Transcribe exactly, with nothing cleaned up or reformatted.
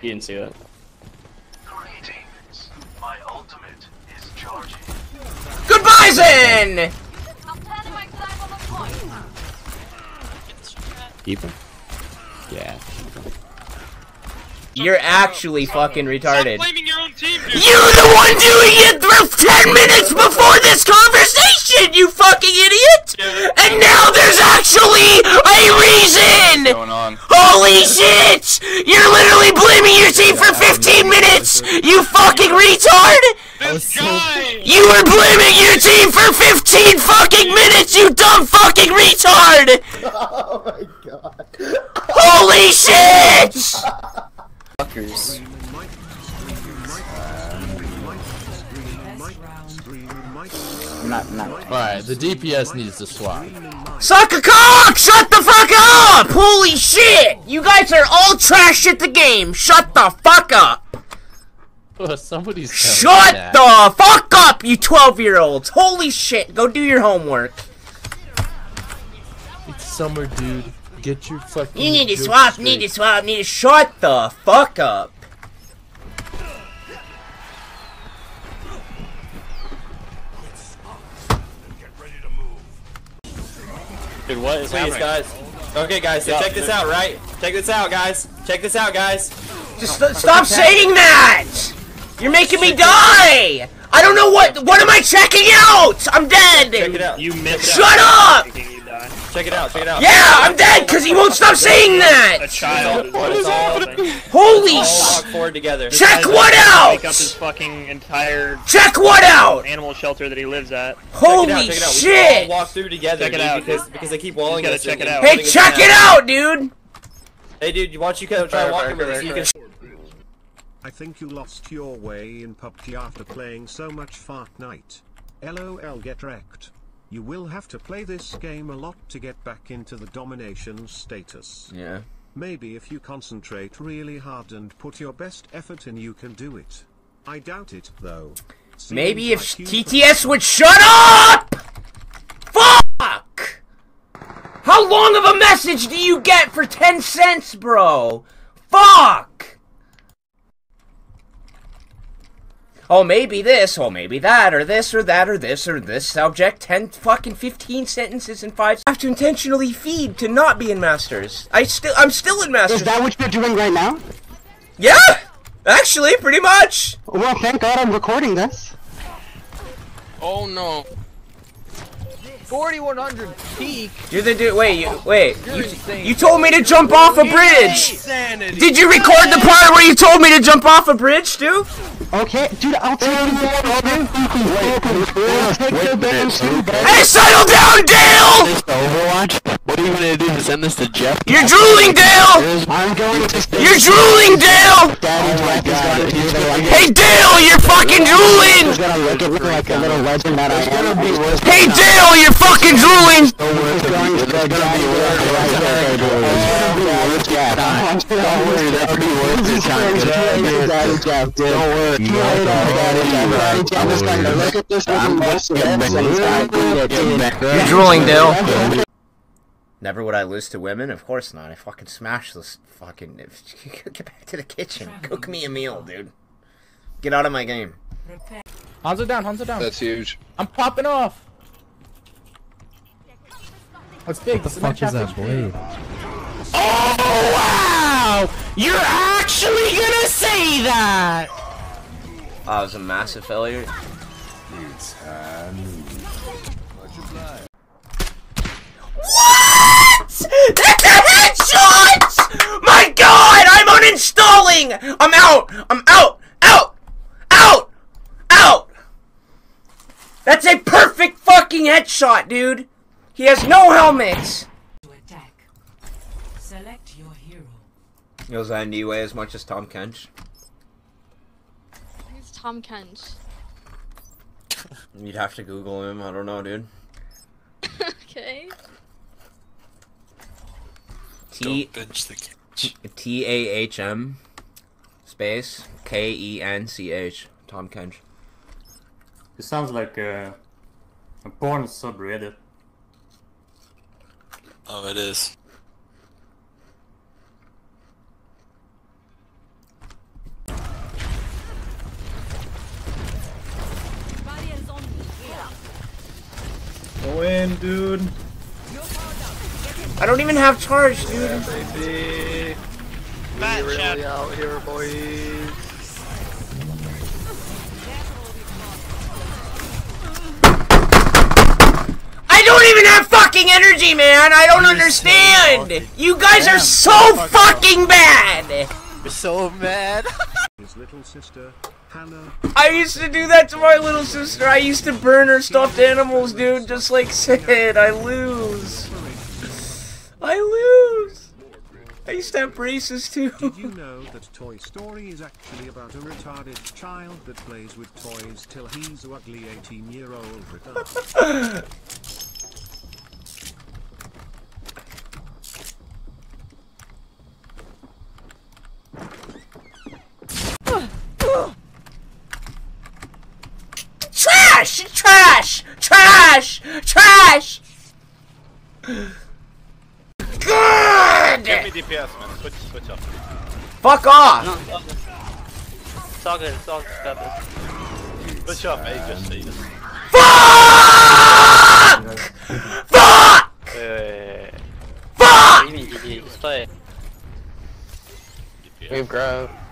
You didn't see that. Greetings. My ultimate is charging. Goodbye, Zen! Keep him. Yeah. You're actually fucking retarded. Stop blaming your own team, dude. You're the one doing it ten minutes before this conversation, you fucking idiot! Yeah, and now there's actually a reason! Going on. Holy shit! You're literally blaming your team for fifteen minutes, you fucking retard! This guy! You were blaming your team for fifteen fucking minutes, you dumb fucking retard! Oh my god. Holy shit! Fuckers. Not, not. Alright, the D P S needs to swap. Suck a cock! Shut the fuck up! Holy shit! You guys are all trash at the game! Shut the fuck up! Oh, somebody's shut the fuck up, you twelve year olds! Holy shit! Go do your homework. It's summer, dude. Get your fucking. You need to swap, straight. need to swap, need to shut the fuck up. Dude, what is happening? Guys. Okay, guys, so yeah, check this out, right? Check this out, guys. Check this out, guys. Just st stop saying that! You're making me die! I don't know what- what am I checking out? I'm dead! Check it out. You missed Shut out. up! Check it out, check it out. Yeah, I'm dead because he won't stop saying that! A child. What is happening? Holy shit! Walk forward together. Check what out! Take up his fucking entire check what out! Animal shelter that he lives at. Holy shit! Walk through together. Check it out because because they keep walling us. Check it out. Hey, check it out, dude! Hey, dude, why don't you go try walking with us? You can. I think you lost your way in P U B G after playing so much Fortnite. L O L, get wrecked. You will have to play this game a lot to get back into the domination status. Yeah. Maybe if you concentrate really hard and put your best effort in, you can do it. I doubt it, though. Seems Maybe if like T T S would shut up! Fuck! How long of a message do you get for ten cents, bro? Fuck! Oh, maybe this, oh, maybe that, or this, or that, or this, or this subject. Ten fucking fifteen sentences in five. I have to intentionally feed to not be in Masters. I still, I'm still in Masters. Is that what you're doing right now? Yeah, actually, pretty much. Well, thank God I'm recording this. Oh no. forty-one hundred peak. You're the dude. Wait, you, wait. You, you told me to jump off a bridge. Did you record the part where you told me to jump off a bridge, too? Okay, dude, I'll take the bans too. Hey, settle down, Dale! Is this Overwatch? What are you gonna do? Send this to Jeff? You're drooling, Dale! I'm going to. You're drooling, Dale! Hey, Dale, you're fucking drooling! Hey, Dale, you're fucking drooling! You're drooling, Dale. Never would I lose to women? Of course not. I fucking smash this fucking... Get back to the kitchen. Cook me a meal, dude. Get out of my game. Hanzo down, Hanzo down. That's huge. I'm popping off. What's big? What the fuck is that blade? Oh, wow! You're actually gonna say that! Oh, I was a massive failure. It's hand. That's a headshot! My God, I'm uninstalling! I'm out! I'm out! Out! Out! Out! That's a perfect fucking headshot, dude! He has no helmet! Select your hero. Knows I anyway as much as Tahm Kench. I think it's Tahm Kench. You'd have to Google him, I don't know, dude. Okay. T T A H M space K E N C H Tahm Kench. It sounds like a, a porn subreddit. Oh, it is. win, dude. I don't even have charge, dude. Yeah, baby. We really out here, boys. I don't even have fucking energy, man. I don't You're understand. So you guys Damn, are so, so fucking, fucking bad. You're so mad. His little sister. I used to do that to my little sister. I used to burn her stuffed animals, dude. Just like Sid. I lose. I lose. I used to have braces too. Did you know that Toy Story is actually about a retarded child that plays with toys till he's an ugly eighteen-year-old retard? Trash! Trash! Trash! Trash! Good! Give me D P S, man. Switch, switch up. Fuck off! No, it's all good. It's all good. It's all good. Switch up, Aegis. Aegis. Fuck! Fuck! Wait, wait, wait. Fuck! Fuck! We've grown.